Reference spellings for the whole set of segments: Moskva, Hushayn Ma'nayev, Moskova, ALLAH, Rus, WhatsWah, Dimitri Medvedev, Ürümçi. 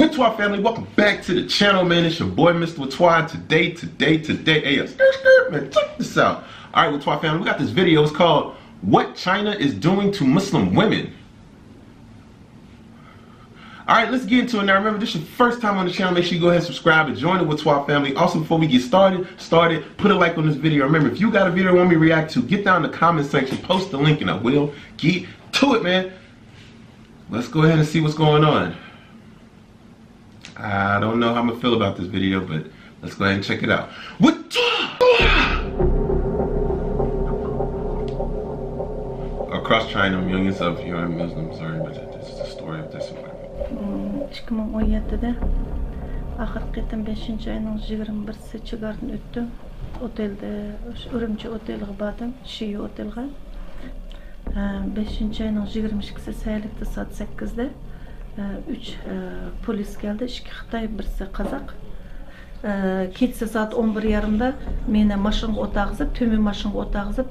What's WhatsWah family? Welcome back to the channel, man. It's your boy, Mr. WhatsWah. Today, hey, man, check this out. All right, WhatsWah family, we got this video. It's called What China is Doing to Muslim Women. All right, let's get into it. Now, remember, this is your first time on the channel. Make sure you go ahead and subscribe and join the WhatsWah family. Also, before we get started, put a like on this video. Remember, if you got a video you want me to react to, get down in the comment section, post the link, and I will get to it, man. Let's go ahead and see what's going on. I don't know how I'm gonna feel about this video, but let's go ahead and check it out. What? Across China, millions of young Muslims are but this is the story of this one. Çıkımın 17'de, ahır ketim 5. ayının 21'si çıkartın öttü. Otelde, Ürümçi otelge badım, Şii otelge. 5. ayının 22'si sayılıktı saat 8'de. 3 polis geldi, 2 Xitay, 1'si Kazak. Ketse saat 11:30'da meni maşınğa otağızıp, tömen maşınğa otağızıp,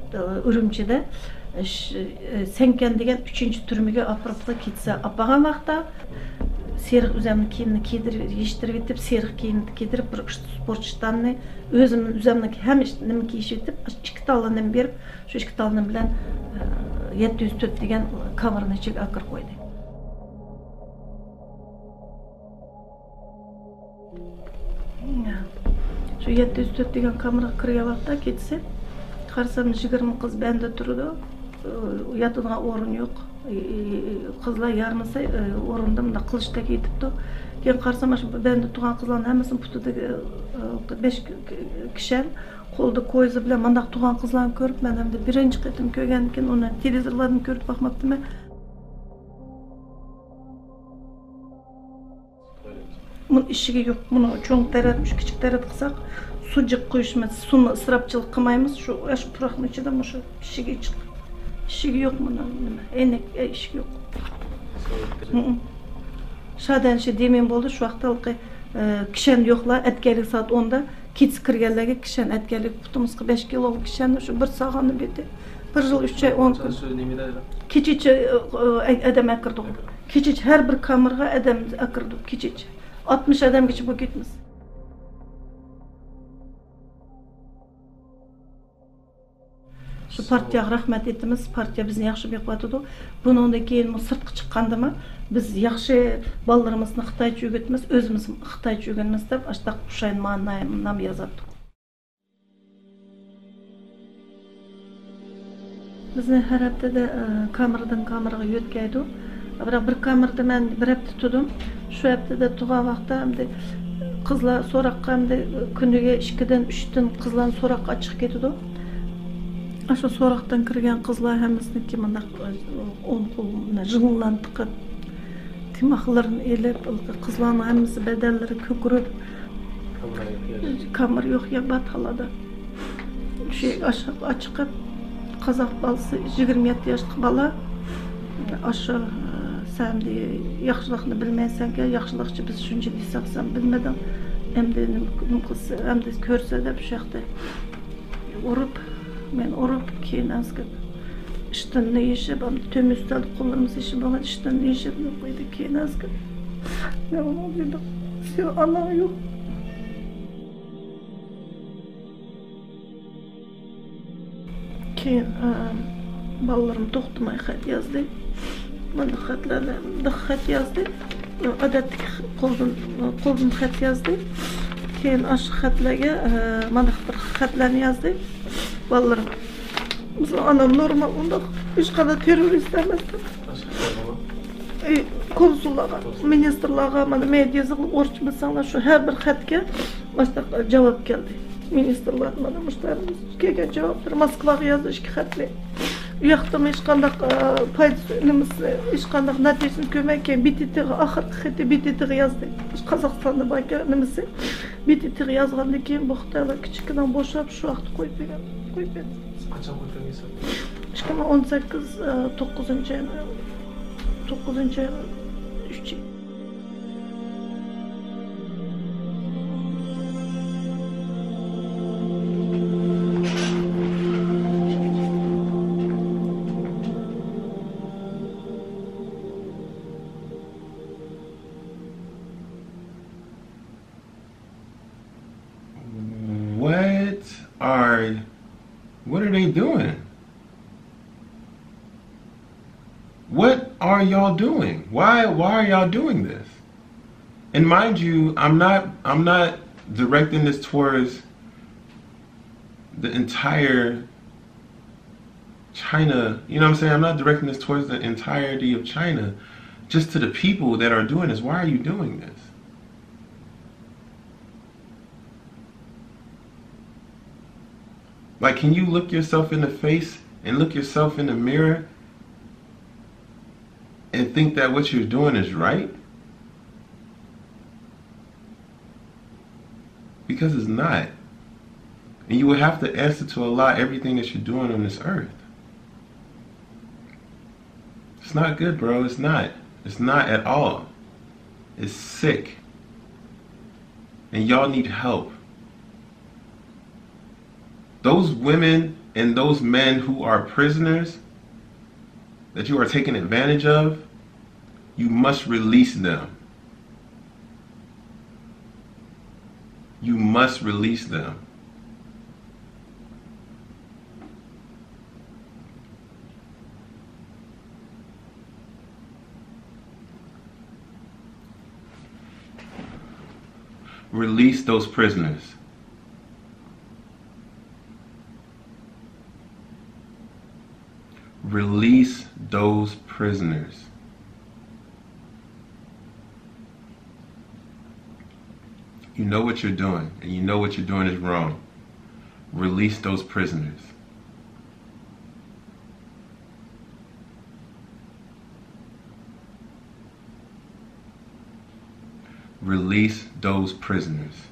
Ürümçide Senken degen 3-nji türmüge apırıp ketse apagan wagtda seriq üzemni kiyimini kiydirip, yeştirip etip, seriq kiyimini kiydirip, bir sportchidanni özümün üzemni hem nimi kiyishib etip, 2 talandan berip, şu 2 talandan bilen 704 degen kamerni ichig akır qoydi. Şu 704 degen kameraga kirgan wagtda ketse, qarasam 20 qiz bende turdi. Yatadigan o'rin yo'q. Qizlar yarmisi o'rinda bunda qilishda ketibdi. Keyin qarasam, shu bende turgan qizlarning hammasini putida 5 kishi qo'lda ko'zi bilan mundaq turgan qizlarni ko'rib, men hamda birinchi qatim ko'rgandan uni televizorlardan ko'rib boqmabdiman. Bunun işi yok, bunu çok taratmış, küçük tarat kısak, sucuk koyuşmaz, sunu ısrapçılık kımayımız, şu aşı pırakın içinde ama şu işi çıkıyor. İşi yok bunun, enek işi yok. Şadan şey demeyim oldu, şu vakti halkı kişen yoklar, etkerlik saat 10'da, kids kırgelerle kişen etkerlik putumuz 5 kiloluk kişen, şu bir sağanı bitti. Bir yıl 3 ay 10 gün. Keçiç adam akırdık, keçiç her bir kamerga adam akırdık, keçiç. 60 adam geçip bu gitmez. Şu partiyaga rahmet etimiz, partiya bizni yaxshi beqatıdı. Bunun keyin sırtqı çıqqandıma, biz yaxshi ballarımızın Xitaycha öğretimiz, özümüz Xitaycha öğrenimiz deb aştaq Hushayn Ma'nayevning nam yazatdı. Bizni her haftada kameradan kameraga yötkaydı. Bir kamerada men bir hafta tutdum. Şu haftada tugan wagtda qizlar so'raqqa kuniga 2dan 3dan qizlar so'raqqa chiqib ketdi. Asha so'raqdan kirgan qizlar hammasniki mundaq o'ng qo'lini jig'inlan tiqib, timoqlarini elib, qizlarning hammasi badallari ko'kirib, kamera yo'q ya batxalada. Şey açıqib Qozaq balasi 27 yoshli bola asha sen de yaxşılıqını bilmeysen ki, yaxşılıqçı biz şunca desaksan bilmeden hem de körse de bu şekilde orup keyin azgı iştini yeşip, tüm üstelik kollarımızı yeşip olan iştini yeşip yokluydu keyin azgı ne oldu, sev ana yok. Keyin ballarım toxtumay xat yazdı. Bana xatlardan xat yazdı. Odatdagi qo'ldan xat yazdı. Keyin aşu xatlarga mana bir xatlarni yazdı. Bolalar biz anam normal unda hech qanday terrorist emas. Konsullarga, ministrlarga mana men yozib o'rchmasanglar şu her bir xatga boshqa javob keldi. Ministrlar mana mushtarimiz kelgan javoblar Moskvaga yozdi 2 xatli. Uyaqda hech qanday foydamiz, hech qanday natijani ko'rmagan BTTga oxirgi xati BTTga yozdi. Qozog'istonda bo'lgan nimasi BTTga yozgandan keyin bu xitoylar kichikdan bo'shab shu vaqtda qo'yib berdi. Qachon qo'ygansiz? 2018 9-3. What are they doing? What are y'all doing? Why are y'all doing this? And mind you, I'm not directing this towards the entire China, you know what I'm saying? I'm not directing this towards the entirety of China, just to the people that are doing this. Why are you doing this? Like, can you look yourself in the face and look yourself in the mirror and think that what you're doing is right? Because it's not. And you would have to answer to Allah everything that you're doing on this earth. It's not good, bro. It's not. It's not at all. It's sick. And y'all need help. Those women and those men who are prisoners that you are taking advantage of, you must release them. You must release them. Release those prisoners. Release those prisoners. You know what you're doing, and you know what you're doing is wrong. Release those prisoners. Release those prisoners.